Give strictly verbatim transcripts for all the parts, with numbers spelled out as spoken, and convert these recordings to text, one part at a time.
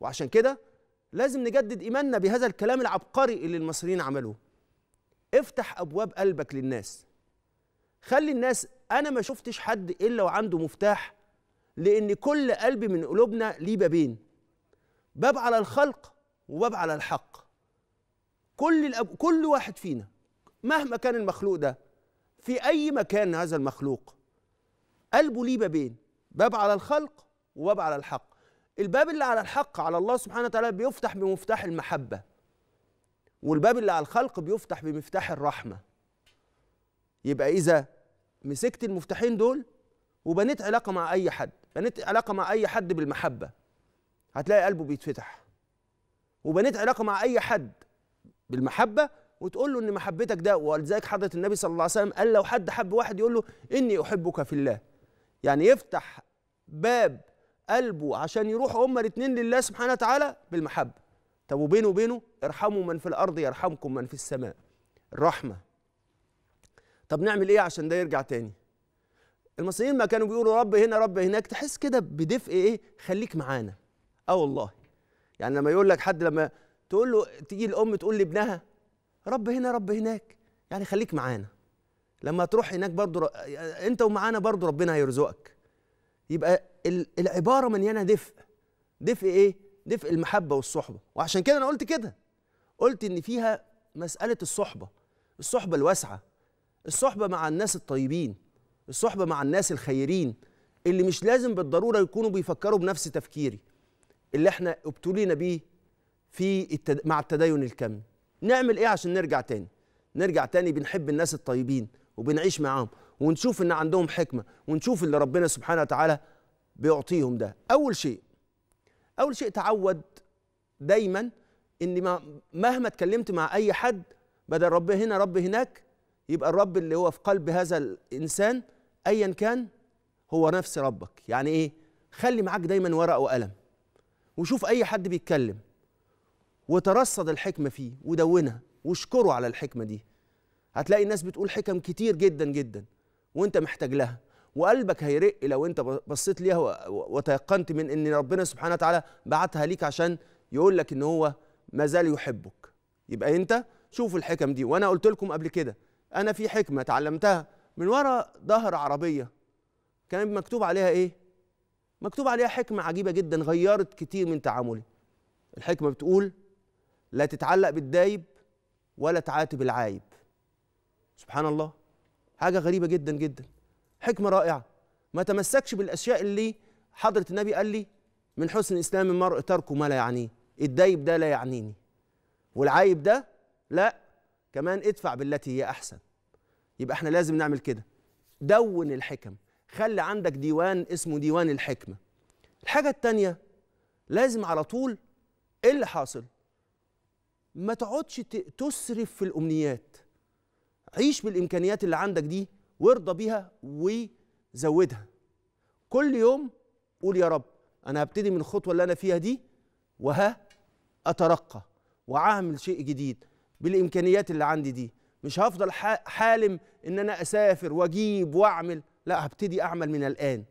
وعشان كده لازم نجدد إيماننا بهذا الكلام العبقري اللي المصريين عملوه. افتح أبواب قلبك للناس، خلي الناس، أنا ما شفتش حد إلا وعنده مفتاح، لأن كل قلب من قلوبنا ليه بابين، باب على الخلق وباب على الحق. كل الأب... كل واحد فينا مهما كان المخلوق ده في أي مكان، هذا المخلوق قلبه ليه بابين، باب على الخلق وباب على الحق. الباب اللي على الحق على الله سبحانه وتعالى بيفتح بمفتاح المحبة، والباب اللي على الخلق بيفتح بمفتاح الرحمة. يبقى إذا مسكت المفتاحين دول وبنيت علاقة مع أي حد، بنيت علاقة مع أي حد بالمحبة هتلاقي قلبه بيتفتح، وبنيت علاقة مع أي حد بالمحبة وتقول له إن محبتك ده. ولذلك حضرة النبي صلى الله عليه وسلم قال لو حد حب واحد يقول له إني أحبك في الله، يعني يفتح باب قلبه عشان يروحوا هما الاثنين لله سبحانه وتعالى بالمحبة. طب وبينه وبينه ارحموا من في الأرض يرحمكم من في السماء، الرحمة. طب نعمل إيه عشان ده يرجع تاني؟ المصريين ما كانوا بيقولوا رب هنا رب هناك، تحس كده بدفء إيه، خليك معانا. أه والله، يعني لما يقول لك حد، لما تقول له تيجي الأم تقول لابنها رب هنا رب هناك، يعني خليك معانا، لما تروح هناك برضو ر... أنت ومعانا برضو ربنا هيرزقك. يبقى العبارة مليانة دفء، دفء إيه؟ دفء المحبة والصحبة. وعشان كده أنا قلت كده، قلت إن فيها مسألة الصحبة، الصحبة الواسعة، الصحبة مع الناس الطيبين، الصحبة مع الناس الخيرين اللي مش لازم بالضرورة يكونوا بيفكروا بنفس تفكيري اللي احنا ابتلينا بيه في التد... مع التدين الكمي. نعمل إيه عشان نرجع تاني؟ نرجع تاني بنحب الناس الطيبين وبنعيش معاهم ونشوف إن عندهم حكمة، ونشوف اللي ربنا سبحانه وتعالى بيعطيهم ده. أول شيء، أول شيء تعود دايما إن مهما اتكلمت مع أي حد بدل رب هنا رب هناك، يبقى الرب اللي هو في قلب هذا الإنسان أيا كان هو نفس ربك. يعني إيه؟ خلي معاك دايما ورقة وقلم، وشوف أي حد بيتكلم وترصد الحكمة فيه ودونها واشكره على الحكمة دي. هتلاقي الناس بتقول حكم كتير جدا جدا وانت محتاج لها، وقلبك هيرق لو انت بصيت ليها وتيقنت من ان ربنا سبحانه وتعالى بعتها ليك عشان يقول لك ان هو ما زال يحبك. يبقى انت شوف الحكم دي. وانا قلت لكم قبل كده انا في حكمة اتعلمتها من ورا ظهر عربية كان مكتوب عليها ايه، مكتوب عليها حكمة عجيبة جدا غيرت كتير من تعاملي. الحكمة بتقول لا تتعلق بالدايب ولا تعاتب العايب. سبحان الله، حاجة غريبة جدا جدا، حكمة رائعة. ما تمسكش بالأشياء اللي حضرة النبي قال لي من حسن إسلام المرء تركه ما لا يعنيه، الدايب ده لا يعنيني والعايب ده لا، كمان ادفع بالتي هي أحسن. يبقى احنا لازم نعمل كده، دون الحكم، خلي عندك ديوان اسمه ديوان الحكمة. الحاجة التانية لازم على طول ايه اللي حاصل، ما تقعدش تسرف في الأمنيات، عيش بالإمكانيات اللي عندك دي وارضى بيها وزودها. كل يوم قول يا رب أنا هبتدي من الخطوة اللي أنا فيها دي وها أترقى وأعمل شيء جديد بالإمكانيات اللي عندي دي، مش هفضل حالم إن أنا أسافر وأجيب وأعمل، لا هبتدي أعمل من الآن.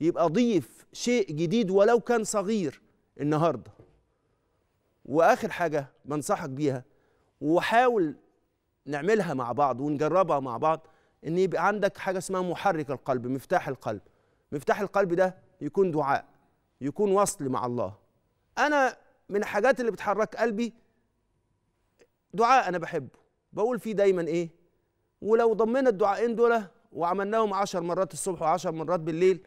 يبقى ضيف شيء جديد ولو كان صغير النهاردة. وآخر حاجة بنصحك بيها وحاول نعملها مع بعض ونجربها مع بعض، ان يبقى عندك حاجة اسمها محرك القلب، مفتاح القلب. مفتاح القلب ده يكون دعاء، يكون وصل مع الله. انا من الحاجات اللي بتحرك قلبي دعاء انا بحبه، بقول فيه دايما ايه، ولو ضمنا الدعائين دول وعملناهم عشر مرات الصبح وعشر مرات بالليل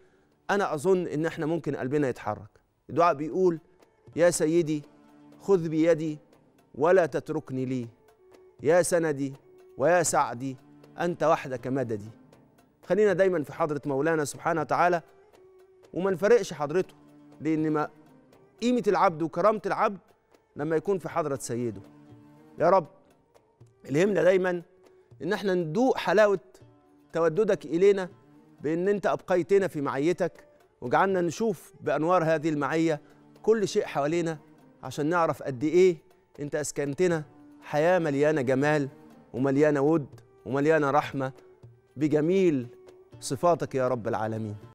انا اظن ان احنا ممكن قلبنا يتحرك. الدعاء بيقول يا سيدي خذ بيدي ولا تتركني لي، يا سندي ويا سعدي أنت وحدك مددي. خلينا دايما في حضرة مولانا سبحانه وتعالى وما نفرقش حضرته، لأن ما قيمة العبد وكرامة العبد لما يكون في حضرة سيده. يا رب الهمنا دايما إن احنا ندوق حلاوة توددك إلينا بإن أنت أبقيتنا في معيتك، وجعلنا نشوف بأنوار هذه المعية كل شيء حوالينا عشان نعرف قد إيه أنت أسكنتنا حياة مليانة جمال ومليانة ود ومليانة رحمة بجميل صفاتك يا رب العالمين.